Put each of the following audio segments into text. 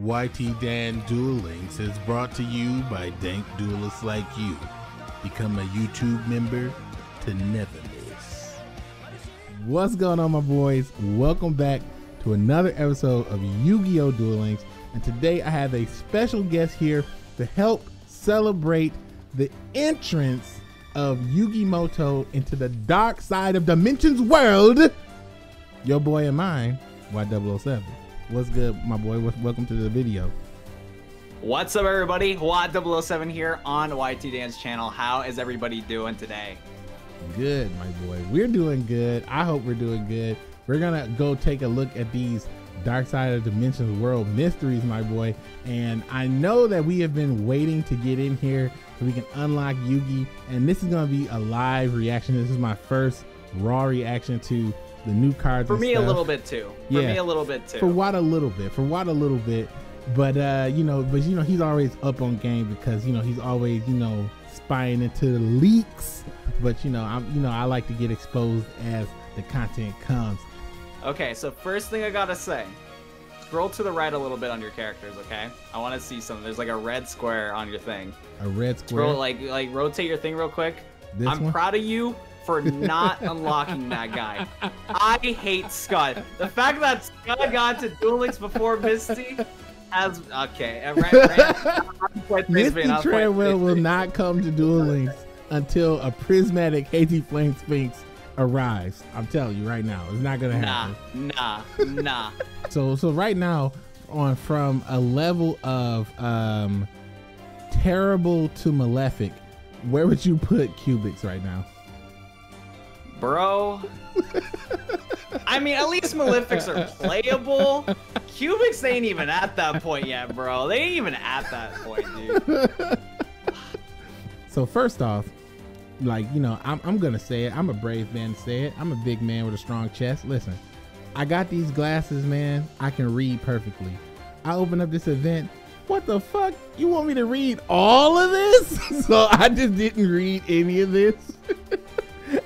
YTDan Duel Links is brought to you by dank duelists like you. Become a YouTube member to never miss. What's going on, my boys? Welcome back to another episode of Yu-Gi-Oh! Duel Links. And today I have a special guest here to help celebrate the entrance of Yugi Muto into the Dark Side of Dimensions world. Your boy and mine, Wat007. What's good, my boy? Welcome to the video. What's up, everybody? Wat007 here on YTDan's channel. How is everybody doing today? Good, my boy. We're doing good. I hope we're doing good. We're gonna go take a look at these Dark Side of Dimensions world mysteries, my boy. And I know that we have been waiting to get in here so we can unlock Yugi. And this is gonna be a live reaction. This is my first raw reaction to the new cards for me, stuff. a little bit too. For Watt a little bit, but you know he's always up on game because he's always spying into the leaks. But I like to get exposed as the content comes. Okay, so first thing I gotta say, scroll to the right a little bit on your characters, okay? I want to see something. There's like a red square on your thing. A red square. Scroll, like rotate your thing real quick. This I'm one? Proud of you for not unlocking that guy. I hate Scott. The fact that Scott got to Duel Links before Misty has... Okay. Misty Treadwell will not come to Duel Links until a prismatic hazy flame sphinx arrives. I'm telling you right now, it's not going to happen. Nah. So right now, on from a level of terrible to malefic, where would you put Cubics right now? Bro, I mean, at least Malefics are playable. Cubics, they ain't even at that point yet, bro. They ain't even at that point, dude. So first off, I'm gonna say it. I'm a brave man to say it. I'm a big man with a strong chest. Listen, I got these glasses, man. I can read perfectly. I open up this event. What the fuck? You want me to read all of this? So I just didn't read any of this.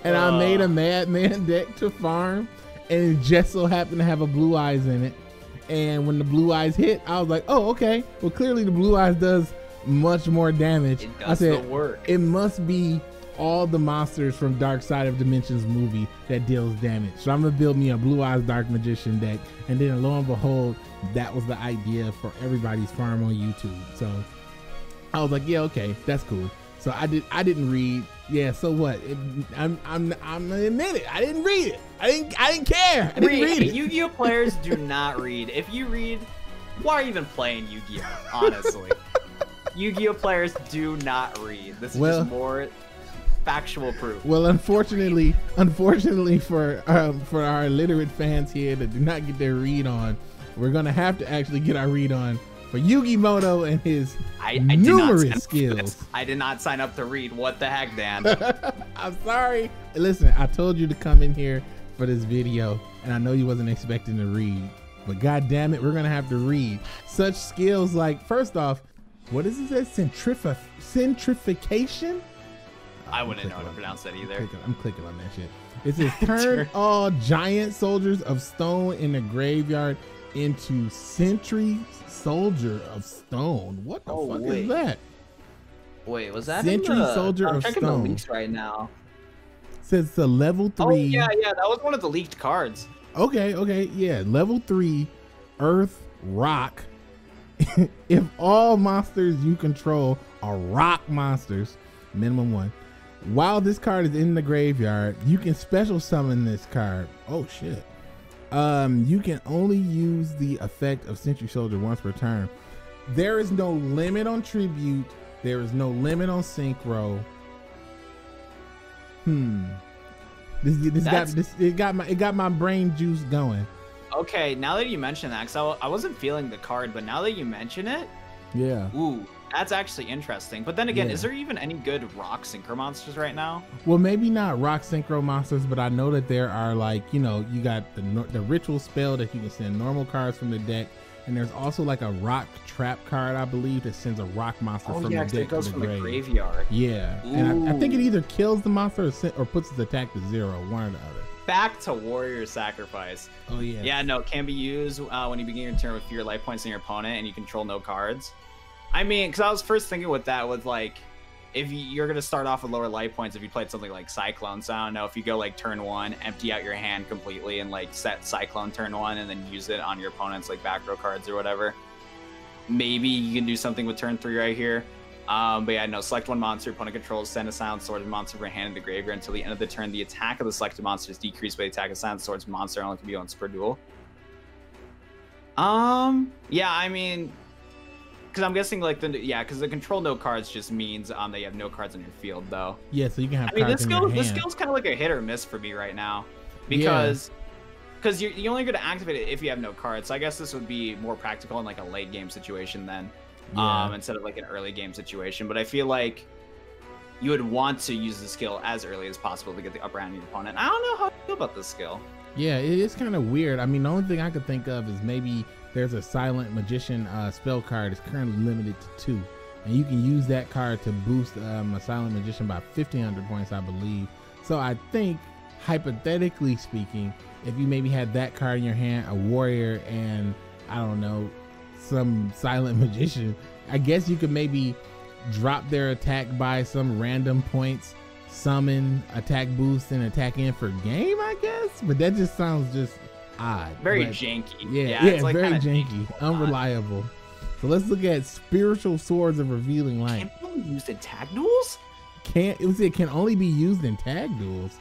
And I made a madman deck to farm, and it just so happened to have a Blue Eyes in it. And when the Blue Eyes hit, I was like, oh, okay. Well, clearly the Blue Eyes does much more damage. It does. I said, the work. It must be all the monsters from Dark Side of Dimensions movie that deals damage. So I'm going to build me a Blue Eyes Dark Magician deck. And then lo and behold, that was the idea for everybody's farm on YouTube. So I was like, yeah, okay, that's cool. So I didn't read. Yeah, so what? I'm gonna admit it. I didn't read it. I didn't care. I didn't read it. Yu-Gi-Oh players do not read. If you read, why are you even playing Yu-Gi-Oh? Honestly, Yu-Gi-Oh players do not read. This is just more factual proof. Well, unfortunately for our illiterate fans here that do not get their read on, we're gonna have to actually get our read on for Yugi Muto and his numerous skills. I did not sign up to read. What the heck, Dan? I'm sorry. Listen, I told you to come in here for this video, and I know you wasn't expecting to read, but god damn it, we're gonna have to read. Such skills like, first off, what is it? Centrification? I wouldn't know how to pronounce that either. I'm clicking on that shit. It says turn all giant soldiers of stone in the graveyard into Sentry Soldier of Stone. What the fuck is that? Wait, was that Sentry Soldier of Stone? I'm checking the leaks right now. Says the level 3. Oh yeah, that was one of the leaked cards. Okay, yeah, level 3, Earth Rock. If all monsters you control are rock monsters, minimum one. While this card is in the graveyard, you can special summon this card. Oh shit. You can only use the effect of Sentry Soldier once per turn. There is no limit on tribute. There is no limit on synchro. It got my brain juice going. Okay, now that you mention that, because I wasn't feeling the card, but now that you mention it, yeah. Ooh, that's actually interesting. But then again, is there even any good rock synchro monsters right now? Well, maybe not rock synchro monsters, but I know that there are, you got the ritual spell that you can send normal cards from the deck, and there's also like a rock trap card, I believe, that sends a rock monster from the deck to the grave. Oh yeah, it goes from the graveyard. Yeah, and I think it either kills the monster or puts its attack to 0, one or the other. back to Warrior Sacrifice. Oh, yeah. Yeah, no, it can be used when you begin your turn with fewer life points than your opponent and you control no cards. I mean, because I was first thinking with that with, like, if you're going to start off with lower life points if you played something like Cyclone Sound. Now, if you go, like, turn one, empty out your hand completely and, like, set Cyclone turn one and then use it on your opponent's, like, back row cards or whatever. Maybe you can do something with turn three right here. But yeah, no, select one monster opponent controls, send a Silent Sword monster from hand to the graveyard until the end of the turn. The attack of the selected monster is decreased by the attack of Silent Swords monster, only can be once per duel. Yeah, I mean, because I'm guessing like the, yeah, because the control no cards just means that you have no cards in your field though. Yeah, so you can have. I mean, this skill's kind of like a hit or miss for me right now, because. Yeah. Because you're only going to activate it if you have no cards. So I guess this would be more practical in like a late game situation then, yeah. Instead of like an early game situation. But I feel like you would want to use the skill as early as possible to get the upper hand of your opponent. I don't know how I feel about this skill. Yeah, it is kind of weird. I mean, the only thing I could think of is maybe there's a Silent Magician spell card. It's currently limited to 2. And you can use that card to boost a Silent Magician by 1,500 points, I believe. So I think, hypothetically speaking, if you maybe had that card in your hand, a warrior, and I don't know, some Silent Magician, I guess you could maybe drop their attack by some random points, summon, attack boost, and attack in for game, I guess? But that just sounds just odd. Very janky. Yeah, it's like very janky. Unreliable. So let's look at Spiritual Swords of Revealing Light. Can only be used in tag duels? It can only be used in tag duels.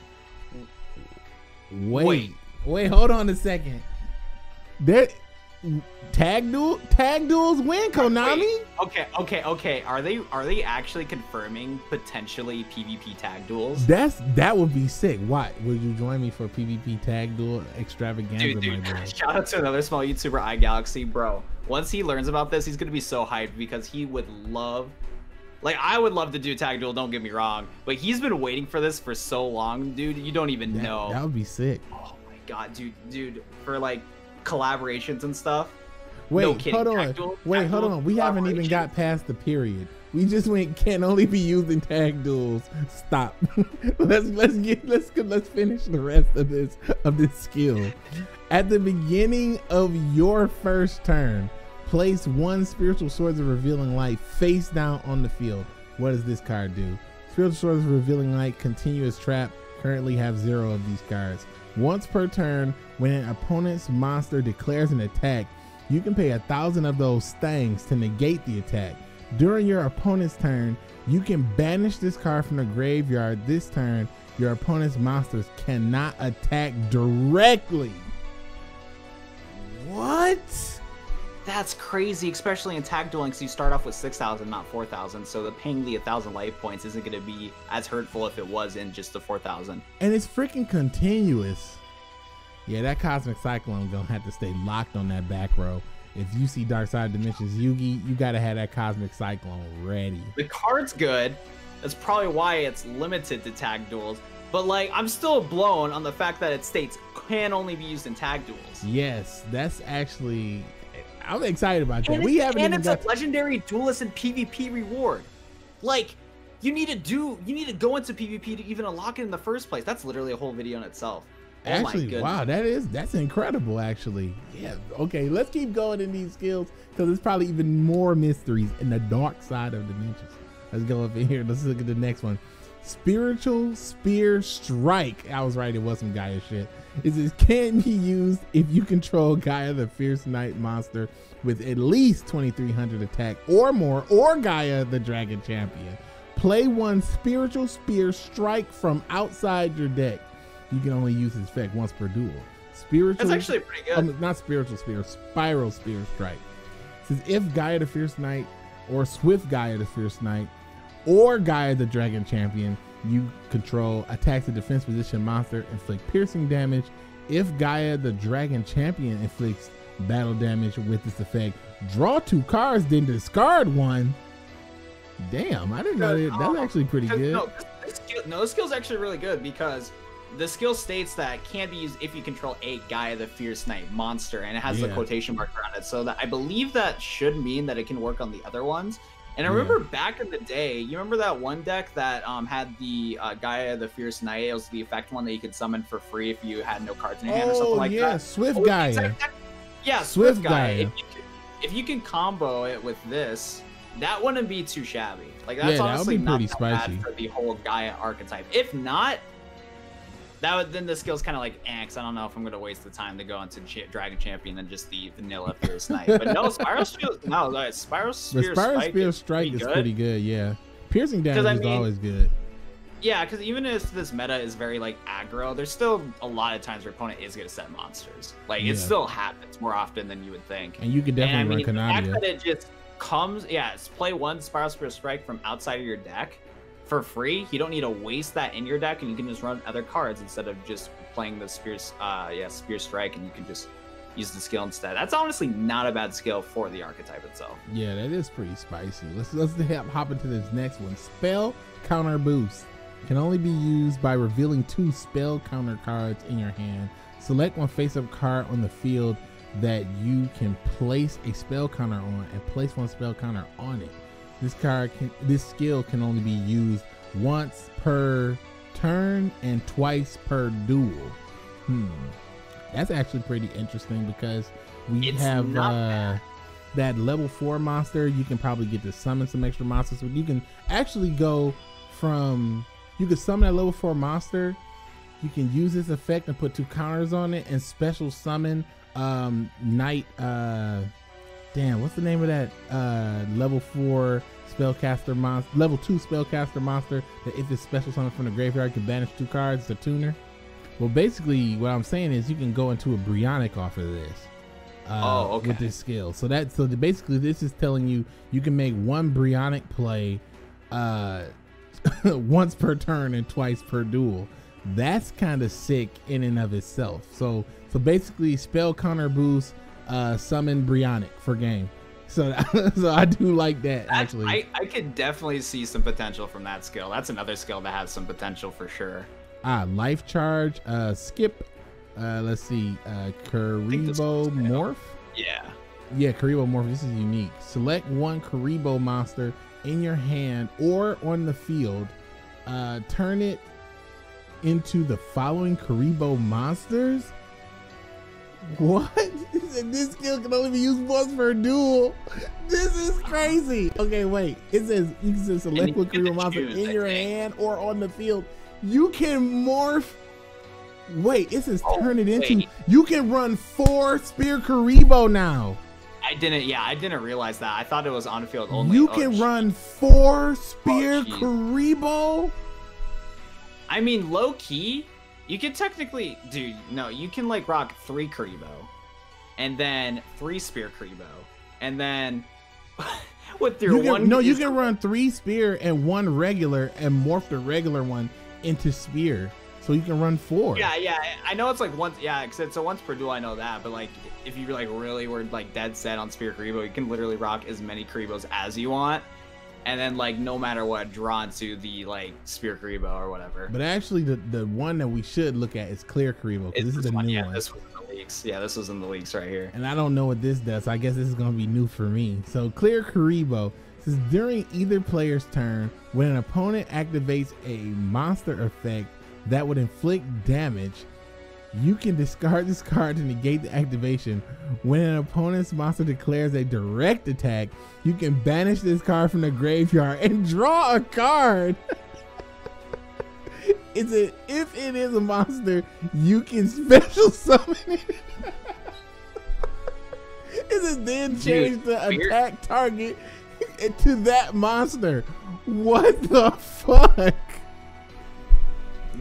Wait, hold on a second. That tag duels win, Konami. Wait. Okay. Are they actually confirming potentially PvP tag duels? That would be sick. What? Would you join me for PvP tag duel extravaganza? Dude. Shout out to another small YouTuber, iGalaxy, bro. Once he learns about this, he's gonna be so hyped because he would love. Like, I would love to do tag duel, don't get me wrong, but he's been waiting for this for so long, dude. You don't even know. That would be sick. Oh my god, dude, for like collaborations and stuff. Wait, no kidding. Hold on. Wait, hold on. We haven't even got past the period. We just went can only be used in tag duels. Stop. let's finish the rest of this skill. At the beginning of your first turn, place one Spiritual Swords of Revealing Light face down on the field. What does this card do? Spiritual Swords of Revealing Light continuous trap. Currently have 0 of these cards. Once per turn, when an opponent's monster declares an attack, you can pay 1,000 of those stangs to negate the attack. During your opponent's turn, you can banish this card from the graveyard. This turn, your opponent's monsters cannot attack directly. What? That's crazy, especially in tag dueling, because you start off with 6,000, not 4,000. So the paying the 1,000 life points isn't going to be as hurtful if it was in just the 4,000. And it's freaking continuous. Yeah, that Cosmic Cyclone gonna have to stay locked on that back row. If you see Dark Side of Dimensions, Yugi, you gotta have that Cosmic Cyclone ready. The card's good. That's probably why it's limited to tag duels. But like, I'm still blown on the fact that it states can only be used in tag duels. Yes, that's actually. I'm excited about that. And it's a legendary duelist and PvP reward. Like, you need to go into PvP to even unlock it in the first place. That's literally a whole video in itself. Oh actually, wow, that's incredible. Actually, yeah. Okay, let's keep going in these skills because there's probably even more mysteries in the Dark Side of Dimensions. Let's go up in here. Let's look at the next one. Spiritual Spear Strike. I was right, it was some Gaia shit. It says can be used if you control Gaia the Fierce Knight monster with at least 2,300 attack or more, or Gaia the Dragon Champion. Play one Spiritual Spear Strike from outside your deck. You can only use this effect once per duel. Spiritual. That's actually pretty good. Not Spiritual Spear, Spiral Spear Strike. It says if Gaia the Fierce Knight or Swift Gaia the Fierce Knight or Gaia the Dragon Champion you control attacks the defense position monster, inflict piercing damage. If Gaia the Dragon Champion inflicts battle damage with this effect, draw 2 cards, then discard 1. Damn, I didn't know that. That's actually pretty good. No, this skill's actually really good because the skill states that can be used if you control a Gaia the Fierce Knight monster, and it has the quotation mark around it. So that I believe that should mean that it can work on the other ones. And I remember back in the day, you remember that one deck that had the Gaia the Fierce Knight? It was the effect one that you could summon for free if you had no cards in your hand or something like that. Swift Gaia. If you can combo it with this, that wouldn't be too shabby. Like, that's honestly not that bad for the whole Gaia archetype. If not, that would, then the skill's kind of like, I don't know if I'm going to waste the time to go into Dragon Champion and just the vanilla Fierce Knight. But no, Spiral Spear Strike is pretty good, yeah. Piercing damage is always good. Yeah, because even if this meta is very, like, aggro, there's still a lot of times your opponent is going to set monsters. Like, it still happens more often than you would think. And you could definitely run Kanadia. It just comes, it's play one Spiral Spear Strike from outside of your deck for free. You don't need to waste that in your deck, and you can just run other cards instead of just playing the Spear Strike, and you can just use the skill instead. That's honestly not a bad skill for the archetype itself. Yeah, that is pretty spicy. Let's hop into this next one. Spell Counter Boost. Can only be used by revealing 2 spell counter cards in your hand. Select one face-up card on the field that you can place a spell counter on, and place one spell counter on it. This skill can only be used once per turn and twice per duel. That's actually pretty interesting, because we have that level 4 monster. You can probably get to summon some extra monsters, but you can actually go from, you can summon a level 4 monster, you can use this effect and put 2 counters on it, and special summon damn, what's the name of that level 4 spellcaster monster, level 2 spellcaster monster, that if it's special summon from the graveyard, you can banish 2 cards. It's a tuner. Well, basically what I'm saying is you can go into a Brionac off of this with this skill. So that, so basically this is telling you you can make 1 Brionac play once per turn and twice per duel. That's kind of sick in and of itself. So basically spell counter boost, summon Brionac for game. So I do like that. Actually, I could definitely see some potential from that skill. That's another skill that has some potential for sure. Life Charge, skip, let's see, Kuriboh Morph. Yeah, Kuriboh Morph. This is unique. Select one Kuriboh monster in your hand or on the field, turn it into the following Kuriboh monsters. What? This skill can only be used once per duel. This is crazy. Okay, wait. It says you can just select one Kuriboh monster in your hand or on the field. You can morph. Wait, it says turn it into. You can run 4 Spear Kuriboh now. I didn't realize that. I thought it was on field only. You can run 4 Spear Kuriboh. I mean, low key, you can technically, dude, no, you can like rock 3 Kuriboh, and then 3 Spear Kuriboh, and then with your you can run 3 Spear and 1 regular, and morph the regular one into Spear. So you can run 4. Yeah. I know it's like once, because it's a once per duel. I know that, but like if you like really were like dead set on Spear Kuriboh, you can literally rock as many Kuribohs as you want, and then like no matter what, drawn to the like Spear Kuriboh or whatever. But actually, the one that we should look at is Clear Kuriboh, because this is a new one. This was in the leaks. Yeah, this was in the leaks right here. And I don't know what this does. So I guess this is gonna be new for me. So Clear Kuriboh. Says during either player's turn, when an opponent activates a monster effect that would inflict damage, you can discard this card to negate the activation. When an opponent's monster declares a direct attack, you can banish this card from the graveyard and draw a card. If it is a monster, you can special summon it. It is then change the attack target to that monster. What the fuck?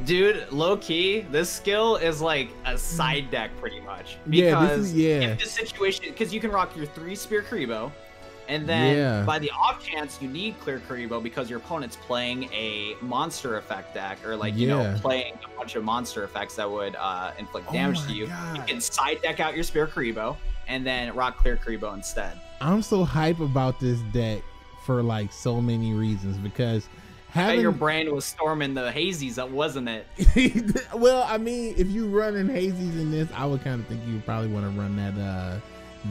Dude, low key, this skill is like a side deck pretty much. Because if this situation, because you can rock your 3 Spear Kuriboh, and then by the off chance you need Clear Kuriboh because your opponent's playing a monster effect deck, or like you know, playing a bunch of monster effects that would inflict damage to you, you can side deck out your Spear Kuriboh and then rock Clear Kuriboh instead. I'm so hype about this deck for like so many reasons, because having your brain was storming the hazies, wasn't it? Well, I mean, if you run in hazies in this, I would kind of think you would probably want to run that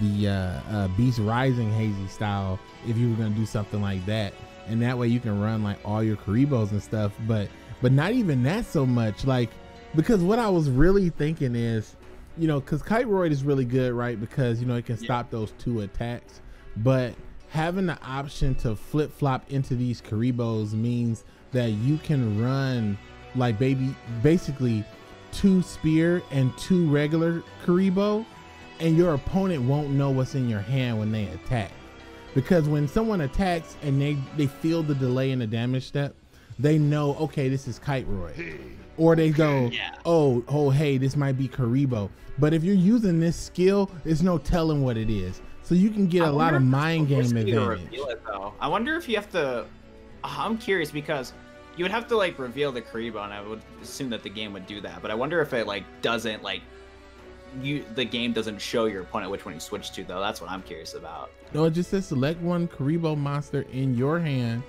the Beast Rising Hazy style if you were going to do something like that. And that way you can run like all your Kuribohs and stuff, but not even that so much, like, because what I was really thinking is, you know, because Kyroid is really good, right? Because, you know, it can stop those two attacks, but having the option to flip flop into these Kuribohs means that you can run like basically two spear and two regular Kuriboh, and your opponent won't know what's in your hand when they attack. Because when someone attacks and they feel the delay in the damage step, they know, okay, this is Kyroid. Hey. Or they go, oh, hey, this might be Kuriboh. But if you're using this skill, there's no telling what it is. So you can get a lot of mind game advantage. I wonder if you have to, I'm curious, because you would have to like reveal the Kuriboh, and I would assume that the game would do that. But I wonder if it like doesn't like, the game doesn't show your opponent which one you switch to though. That's what I'm curious about. No, it just says select one Kuriboh monster in your hand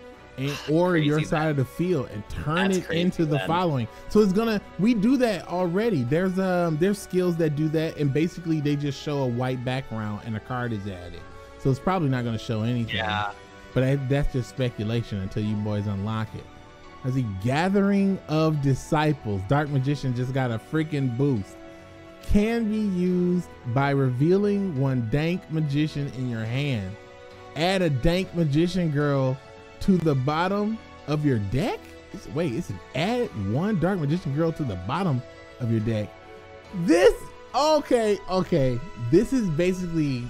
or your side of the field and turn it into the following. So it's gonna, we do that already. There's skills that do that, and basically they just show a white background and a card is added. So it's probably not gonna show anything. Yeah. But that's just speculation until you boys unlock it. As the Gathering of Disciples, Dark Magician just got a freaking boost. Can be used by revealing one Dank Magician in your hand. Add a Dank Magician Girl to the bottom of your deck? Wait, it's an add one Dark Magician Girl to the bottom of your deck. This, okay. This is basically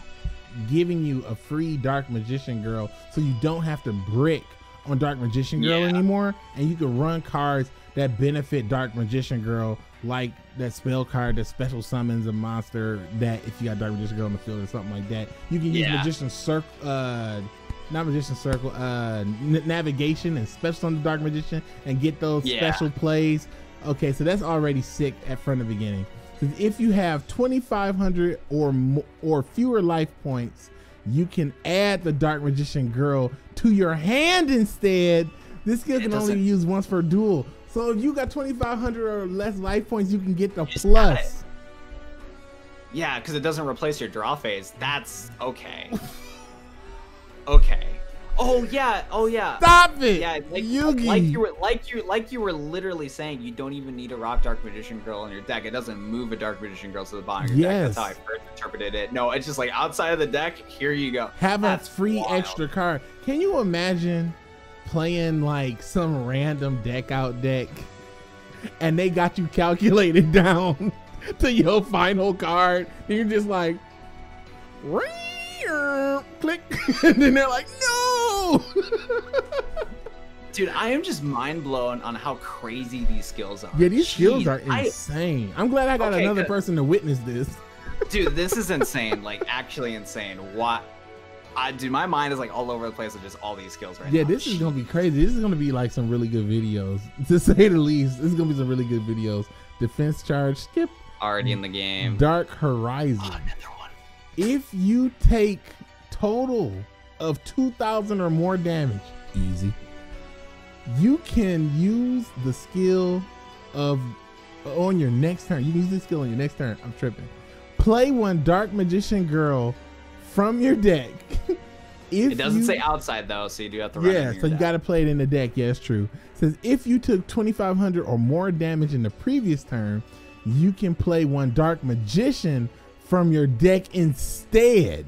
giving you a free Dark Magician Girl, so you don't have to brick on Dark Magician Girl anymore, and you can run cards that benefit Dark Magician Girl, like that spell card that special summons a monster, that if you got Dark Magician Girl on the field or something like that, you can use Navigation and special on the Dark Magician and get those special plays. Okay, so that's already sick at from the beginning. So if you have 2,500 or fewer life points, you can add the Dark Magician Girl to your hand instead. This skill can only be used once per duel. So if you got 2,500 or less life points, you can get the plus. Yeah, because it doesn't replace your draw phase. That's okay. Okay. Oh yeah. Stop it. Yeah, like you were literally saying, you don't even need a rock Dark Magician Girl in your deck. It doesn't move a Dark Magician Girl to the bottom of your deck. That's how I first interpreted it. No, it's just like outside of the deck. Here you go. Have a free extra card. Can you imagine playing like some random deck out deck, and they got you calculated down to your final card? And you're just like, ring. Click, and then they're like, no. Dude, I am just mind blown on how crazy these skills are. Yeah, these skills are insane. I'm glad I got another person to witness this. Dude, this is insane. Like, actually insane. Dude, my mind is like all over the place with just all these skills right now. Yeah, this is gonna be crazy. This is gonna be like some really good videos, to say the least. This is gonna be some really good videos. Defense charge, skip. Already in the game. Dark Horizon. Oh, another one. If you take total of 2,000 or more damage, easy, you can use the skill on your next turn. You can use this skill on your next turn. I'm tripping. Play one Dark Magician Girl from your deck. It doesn't say outside though, so you do have to run it in your deck. Yeah, so you got to play it in the deck. Yeah, it's true. It says if you took 2,500 or more damage in the previous turn, you can play one Dark Magician from your deck instead.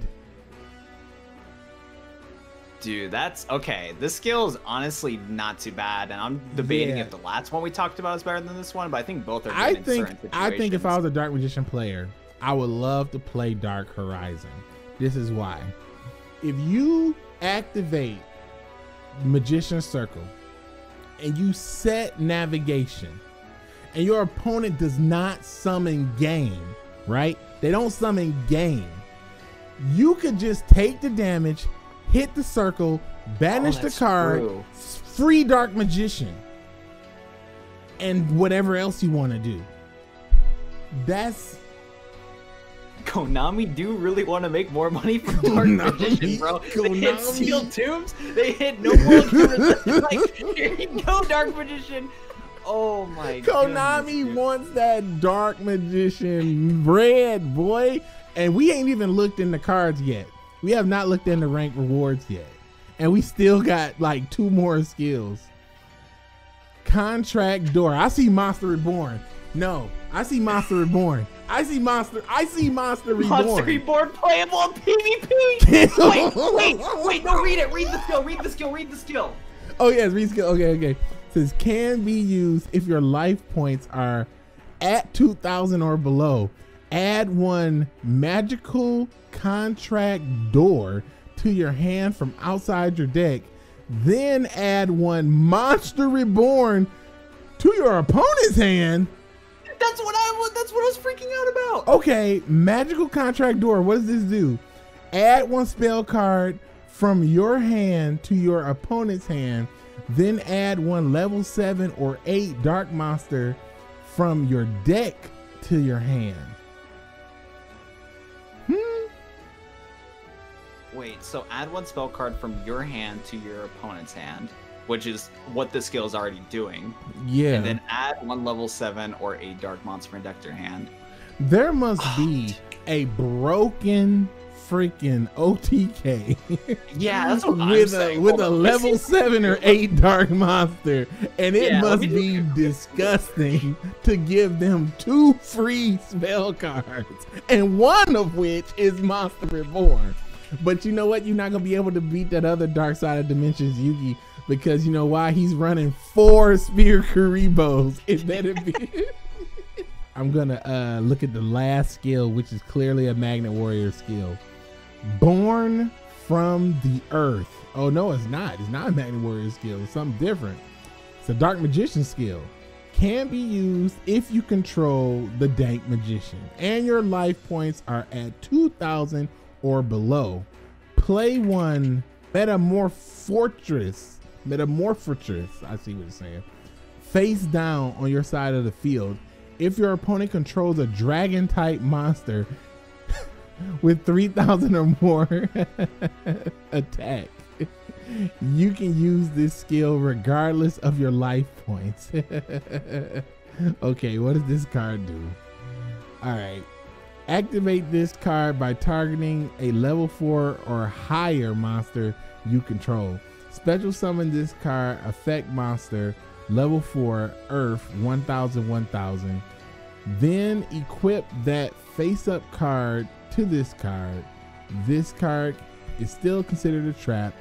Dude, that's okay. This skill is honestly not too bad, and I'm debating if the last one we talked about is better than this one, but I think both are good in certain situations. I think if I was a Dark Magician player, I would love to play Dark Horizon. This is why. If you activate Magician Circle and you set Navigation, and your opponent does not summon game, right? They don't summon game. You could just take the damage, hit the circle, banish the card, free Dark Magician, and whatever else you want to do. That's... Konami do really want to make more money from Dark Magician, bro. Konami. They hit Steel Tombs, they hit No More. Like, here you go, Dark Magician. Oh my god. Konami wants that Dark Magician red, boy. And we ain't even looked in the cards yet. We have not looked in the rank rewards yet. And we still got like 2 more skills. Contract Door. I see Monster Reborn. No, I see Monster Reborn. I see Monster Reborn. Monster Reborn playable on PvP. wait, no, read it. Read the skill. Oh yes, read skill. Okay. It says can be used if your life points are at 2,000 or below. Add 1 Magical Contract Door to your hand from outside your deck. Then add 1 Monster Reborn to your opponent's hand. That's what I was freaking out about. Okay, Magical Contract Door. What does this do? Add 1 spell card from your hand to your opponent's hand. Then add 1 level 7 or 8 dark monster from your deck to your hand. Wait, so add 1 spell card from your hand to your opponent's hand, which is what the skill is already doing. Yeah. And then add 1 level 7 or 8 dark monster deck to your hand. There must be a broken freaking OTK. Yeah, that's what I'm saying. With a level 7 or 8 dark monster, and it must be disgusting to give them 2 free spell cards, and 1 of which is Monster Reborn. But you know what? You're not going to be able to beat that other Dark Side of Dimensions Yugi, because you know why? He's running 4 Spear Kuribohs. I'm going to look at the last skill, which is clearly a Magnet Warrior skill. Born from the Earth. Oh, no, it's not. It's not a Magnet Warrior skill. It's something different. It's a Dark Magician skill. Can be used if you control the Dank Magician and your life points are at 2,000 or below. Play 1 Metamorph Fortress, I see what it's saying, face down on your side of the field. If your opponent controls a dragon type monster with 3,000 or more attack, you can use this skill regardless of your life points. Okay, what does this card do? All right. Activate this card by targeting a level 4 or higher monster you control. Special summon this card, effect monster, level 4, earth, 1,000. Then equip that face up card to this card. This card is still considered a trap,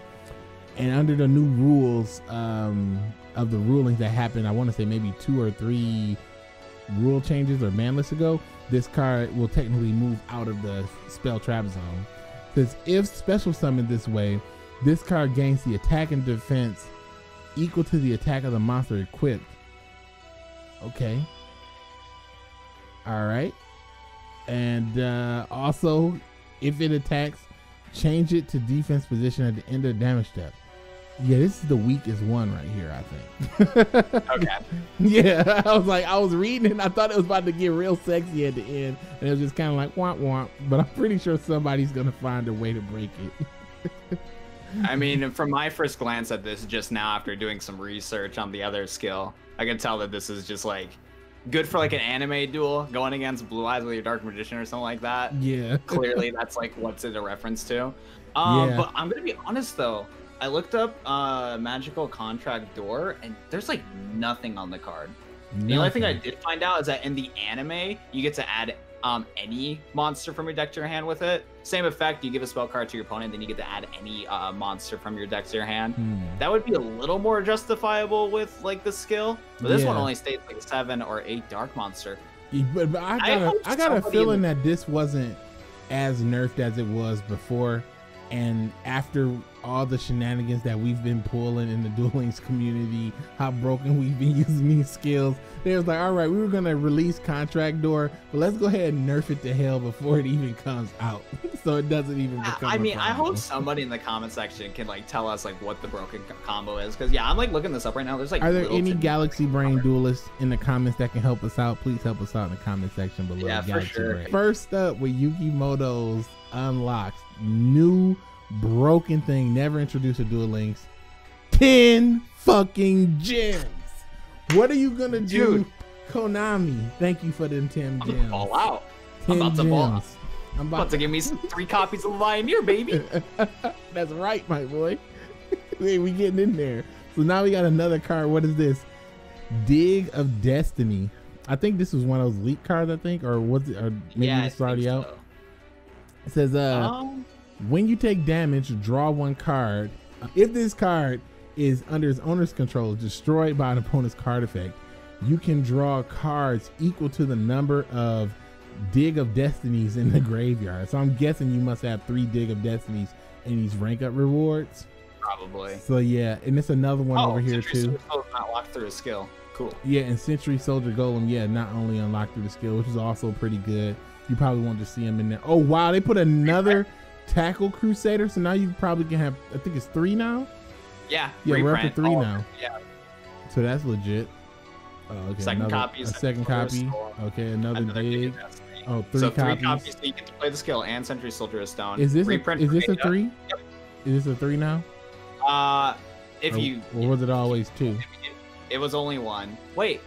and under the new rules of the rulings that happened, I want to say maybe 2 or 3 rule changes or ban lists ago, this card will technically move out of the spell trap zone. Since if special summoned this way, this card gains the attack and defense equal to the attack of the monster equipped. Okay. All right. And also, if it attacks, change it to defense position at the end of the damage step. Yeah, this is the weakest one right here, I think. Okay. Yeah, I was reading it and I thought it was about to get real sexy at the end, and it was just kind of like womp womp, but I'm pretty sure somebody's going to find a way to break it. I mean, from my first glance at this just now after doing some research on the other skill, I can tell that this is just like good for like an anime duel going against Blue Eyes with your Dark Magician or something like that. Yeah. Clearly that's like what's it a reference to. Yeah. But I'm going to be honest though. I looked up Magical Contract Door, and there's like nothing on the card. Nothing. The only thing I did find out is that in the anime, you get to add any monster from your deck to your hand with it. Same effect, you give a spell card to your opponent, then you get to add any monster from your deck to your hand. That would be a little more justifiable with like the skill, but this one only states like 7 or 8 dark monster. But I got a feeling that this wasn't as nerfed as it was before, and after all the shenanigans that we've been pulling in the Duel Links community, how broken we've been using these skills, they was like, all right, we were gonna release Contract Door, but let's go ahead and nerf it to hell before it even comes out, so it doesn't even become I mean, problem. I hope somebody in the comment section can like tell us like what the broken combo is, because yeah, I'm like looking this up right now. There's like, are there any Galaxy Brain duelists in the comments that can help us out? Please help us out in the comment section below. Yeah, for sure. First up with Yugi Muto's unlocks, new broken thing never introduced to Duel Links, 10 fucking gems. What are you gonna do, Konami? Thank you for them 10 gems. I'm all out. I'm about to ball out. I'm about to give me 3 copies of Lioneer, baby. That's right, my boy. We getting in there. So now we got another card. What is this? Dig of Destiny. I think this was one of those leak cards, I think, or was it, or maybe it's already out. So. It says, when you take damage, draw one card. If this card is under its owner's control, destroyed by an opponent's card effect, you can draw cards equal to the number of Dig of Destinies in the graveyard. So I'm guessing you must have 3 Dig of Destinies in these rank up rewards. Probably. So yeah, and it's another one over here too. Oh, not locked through a skill. Cool. Yeah, and Sentry Soldier Golem, yeah, not only unlocked through the skill, which is also pretty good. You probably want to see him in there. Oh wow, they put another Tackle Crusader, so now you probably can have, I think it's 3 now. Yeah, yeah, we're up to 3 now. Yeah. So that's legit. Oh, okay. Second copy. Okay, another dig. Oh, 3 so copies. 3 copies, so you get to play the skill and Sentry Soldier of Stone. Is this a 3? Yep. Is this a 3 now? Or was it always 2? It was only 1. Wait.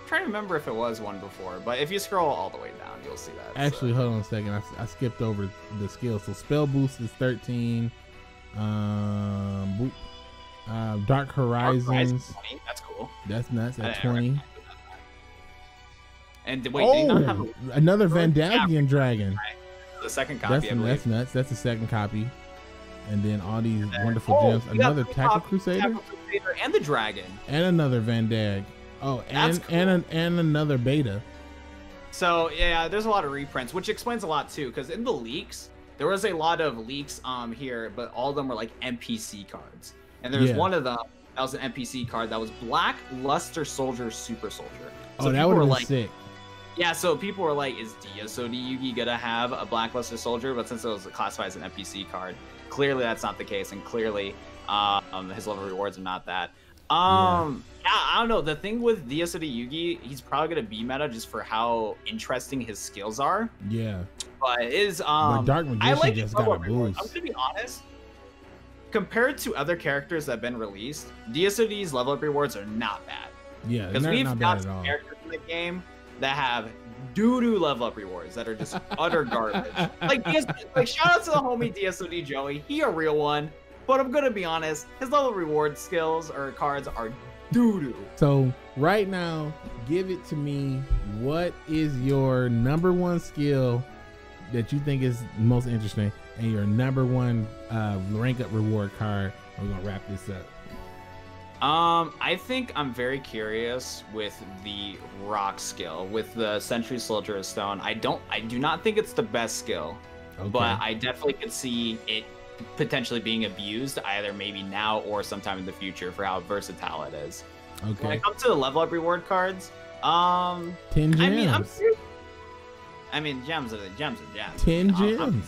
I'm trying to remember if it was 1 before, but if you scroll all the way down, you'll see that. Actually, hold on a second. I skipped over the skill. So spell boost is 13. Dark Horizons. Dark Horizon 20. That's cool. That's nuts. At 20. And wait, they not have another Vandagian Dragon. Right. The second copy. That's nuts. That's the second copy. And then all these wonderful gems. Another Tackle Crusader. Tackle Crusader and the Dragon. And another Vandag. Oh, and another Beta. So yeah, there's a lot of reprints, which explains a lot too, because in the leaks, there was a lot of leaks here, but all of them were like NPC cards. And there was one of them that was an NPC card that was Black Luster Soldier Super Soldier. So that would have been like, sick. Yeah, so people were like, is DSOD Yugi gonna have a Black Luster Soldier? But since it was classified as an NPC card, clearly that's not the case, and clearly his level rewards are not that. I don't know. The thing with DSOD Yugi, he's probably gonna be meta just for how interesting his skills are. Yeah. But it is Dark Magician I like just got a boost. I'm gonna be honest. Compared to other characters that have been released, DSOD's level up rewards are not bad. Yeah, because we've got some characters in the game that have doo-doo level up rewards that are just utter garbage. Like shout out to the homie DSOD Joey, he a real one. But I'm gonna be honest, his level reward skills or cards are doo-doo. So right now, give it to me. What is your #1 skill that you think is most interesting? And your #1 rank up reward card. We're gonna wrap this up. I think I'm very curious with the rock skill with the Sentry Soldier of Stone. I do not think it's the best skill, but I definitely could see it potentially being abused either maybe now or sometime in the future for how versatile it is. Okay. When it comes to the level up reward cards, 10 gems. I mean, gems are the gems are gems. 10 gems.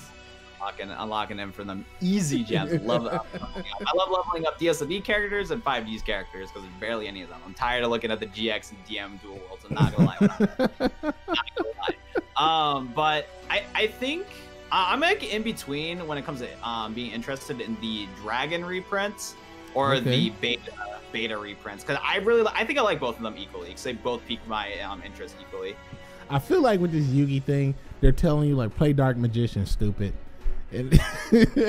Unlocking them from them easy gems. Love that. I love leveling up DSOD characters and 5D's characters because there's barely any of them. I'm tired of looking at the GX and DM dual worlds. I'm not gonna lie. But I think I'm like in between when it comes to being interested in the dragon reprints or the beta reprints because I think I like both of them equally because they both pique my interest equally. I feel like with this Yugi thing, they're telling you like play Dark Magician, stupid. And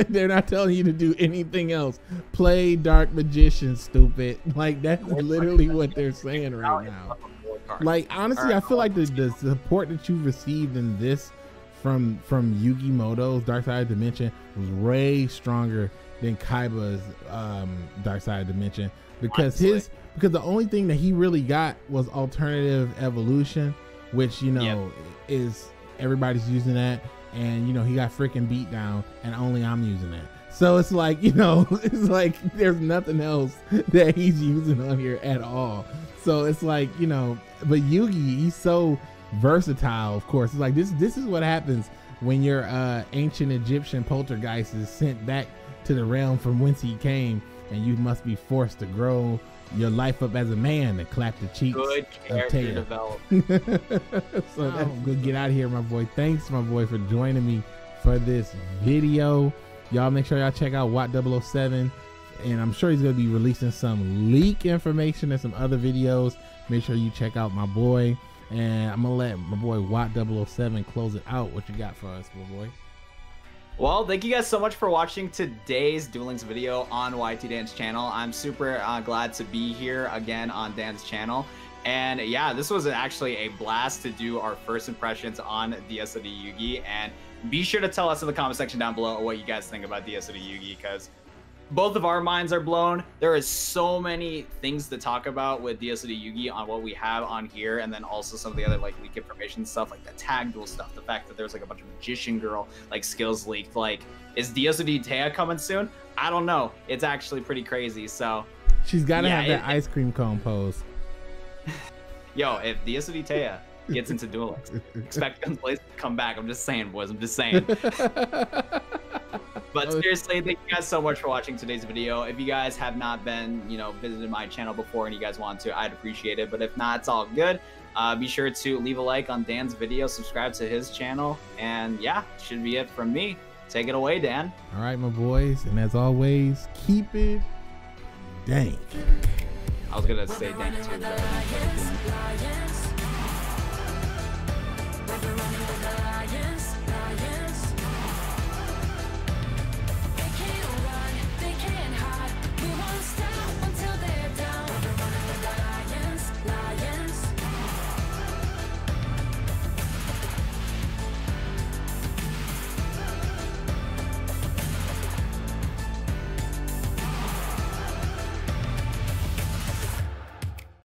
they're not telling you to do anything else. Play Dark Magician, stupid. Like that's literally what they're saying right now. Like honestly, I feel like the support that you've received in this from Yugi Muto's Dark Side of Dimension was way stronger than Kaiba's Dark Side of Dimension because because the only thing that he really got was alternative evolution, which you know is everybody's using that. And you know, he got freaking beat down and only I'm using it. So it's like, you know, it's like there's nothing else that he's using on here at all. So it's like, you know, but Yugi, he's so versatile, of course. It's like this is what happens when your ancient Egyptian poltergeist is sent back to the realm from whence he came and you must be forced to grow your life up as a man and clap the cheeks. Good character development. So that's good. Get out of here, my boy. Thanks, my boy, for joining me for this video. Y'all make sure y'all check out Wat007 and I'm sure he's going to be releasing some leak information and some other videos. Make sure you check out my boy, and I'm going to let my boy Wat007 close it out. What you got for us, my boy? Well, thank you guys so much for watching today's Duelings video on YTDan's channel. I'm super glad to be here again on Dan's channel. And yeah, this was actually a blast to do our first impressions on DSOD Yugi. And be sure to tell us in the comment section down below what you guys think about DSOD Yugi, because both of our minds are blown. There is so many things to talk about with DSOD Yugi on what we have on here, and then also some of the other like leak information stuff, like the tag duel stuff, the fact that there's like a bunch of Magician Girl like skills leaked. Like, is DSOD Teya coming soon? I don't know. It's actually pretty crazy. So she's gotta have that ice cream cone pose. Yo, if DSOD Teya gets into Duelings, expect Gunblaze to come back. I'm just saying, boys. I'm just saying. But seriously, thank you guys so much for watching today's video. If you guys have not been, you know, visited my channel before and you guys want to, I'd appreciate it. But if not, it's all good. Be sure to leave a like on Dan's video, subscribe to his channel, and yeah, should be it from me. Take it away, Dan. All right, my boys, and as always, keep it dank. I was gonna say dank too.